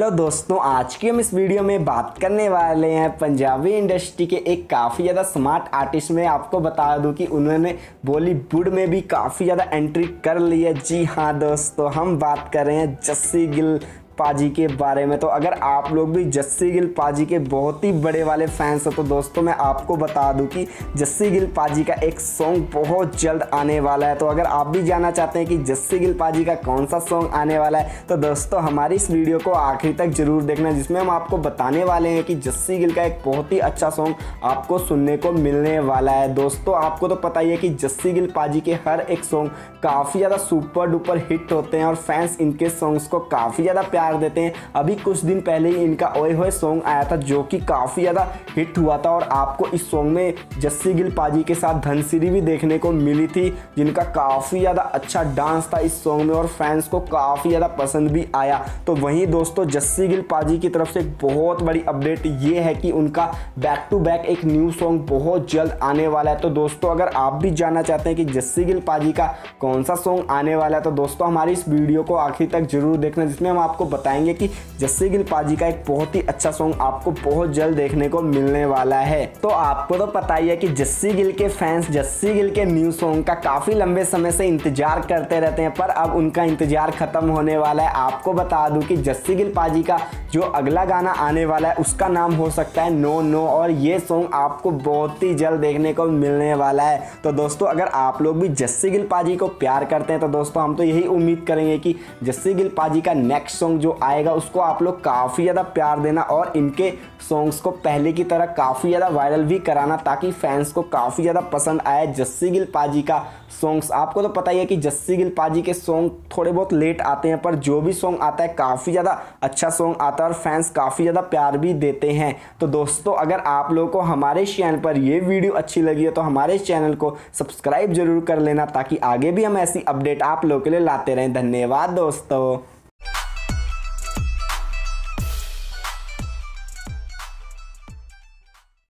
Hello दोस्तों, आज की हम इस वीडियो में बात करने वाले हैं पंजाबी इंडस्ट्री के एक काफ़ी ज़्यादा स्मार्ट आर्टिस्ट में। आपको बता दूं कि उन्होंने बॉलीवुड में भी काफ़ी ज़्यादा एंट्री कर ली है। जी हाँ दोस्तों, हम बात कर रहे हैं जस्सी गिल पाजी के बारे में। तो अगर आप लोग भी जस्सी गिल पाजी के बहुत ही बड़े वाले फैंस हो तो दोस्तों मैं आपको बता दूं कि जस्सी गिल पाजी का एक सॉन्ग बहुत जल्द आने वाला है। तो अगर आप भी जानना चाहते हैं कि जस्सी गिल पाजी का कौन सा सॉन्ग आने वाला है तो दोस्तों हमारी इस वीडियो को आखिरी तक ज़रूर देखना, जिसमें हम आपको बताने वाले हैं कि जस्सी गिल का एक बहुत ही अच्छा सॉन्ग आपको सुनने को मिलने वाला है। दोस्तों आपको तो पता ही है कि जस्सी गिल पाजी के हर एक सॉन्ग काफ़ी ज़्यादा सुपर डुपर हिट होते हैं और फैंस इनके सॉन्ग्स को काफ़ी ज़्यादा प्यार देते हैं। अभी कुछ दिन पहले ही इनका ओए होए सॉन्ग आया था जो कि काफ़ी ज़्यादा हिट हुआ था और आपको इस सॉन्ग में जस्सी गिल पाजी के साथ धनसिरी भी देखने को मिली थी, जिनका काफ़ी ज़्यादा अच्छा डांस था इस सॉन्ग में और फैंस को काफ़ी ज़्यादा पसंद भी आया। तो वहीं दोस्तों जस्सी गिल पाजी की तरफ से बहुत बड़ी अपडेट ये है कि उनका बैक टू बैक एक न्यू सॉन्ग बहुत जल्द आने वाला है। तो दोस्तों अगर आप भी जानना चाहते हैं कि जस्सी गिल पाजी का कौन सा सॉन्ग आने वाला है तो दोस्तों हमारी इस वीडियो को आखिर तक जरूर देखना, जिसमें हम आपको बताएंगे कि जस्सी गिल पाजी का एक बहुत ही अच्छा सॉन्ग आपको बहुत जल्द देखने को मिलने वाला है। तो आपको तो पता ही है कि जस्सी गिल के फैंस जस्सी गिल के न्यू सॉन्ग का काफ़ी लंबे समय से इंतजार करते रहते हैं, पर अब उनका इंतजार खत्म होने वाला है। आपको बता दूं कि जस्सी गिल पाजी का जो अगला गाना आने वाला है उसका नाम हो सकता है नो नो, और ये सॉन्ग आपको बहुत ही जल्द देखने को मिलने वाला है। तो दोस्तों अगर आप लोग भी जस्सी गिल पाजी को प्यार करते हैं तो दोस्तों हम तो यही उम्मीद करेंगे कि जस्सी गिल पाजी का नेक्स्ट सॉन्ग जो आएगा उसको आप लोग काफ़ी ज़्यादा प्यार देना और इनके सॉन्ग्स को पहले की तरह काफ़ी ज़्यादा वायरल भी कराना, ताकि फैंस को काफ़ी ज़्यादा पसंद आए जस्सी गिल पाजी का सॉन्ग्स। आपको तो पता ही है कि जस्सी गिल पाजी के सॉन्ग थोड़े बहुत लेट आते हैं, पर जो भी सॉन्ग आता है काफ़ी ज़्यादा अच्छा सॉन्ग आता है और फैंस काफ़ी ज़्यादा प्यार भी देते हैं। तो दोस्तों अगर आप लोगों को हमारे चैनल पर यह वीडियो अच्छी लगी है तो हमारे चैनल को सब्सक्राइब जरूर कर लेना, ताकि आगे भी हम ऐसी अपडेट आप लोगों के लिए लाते रहें। धन्यवाद दोस्तों।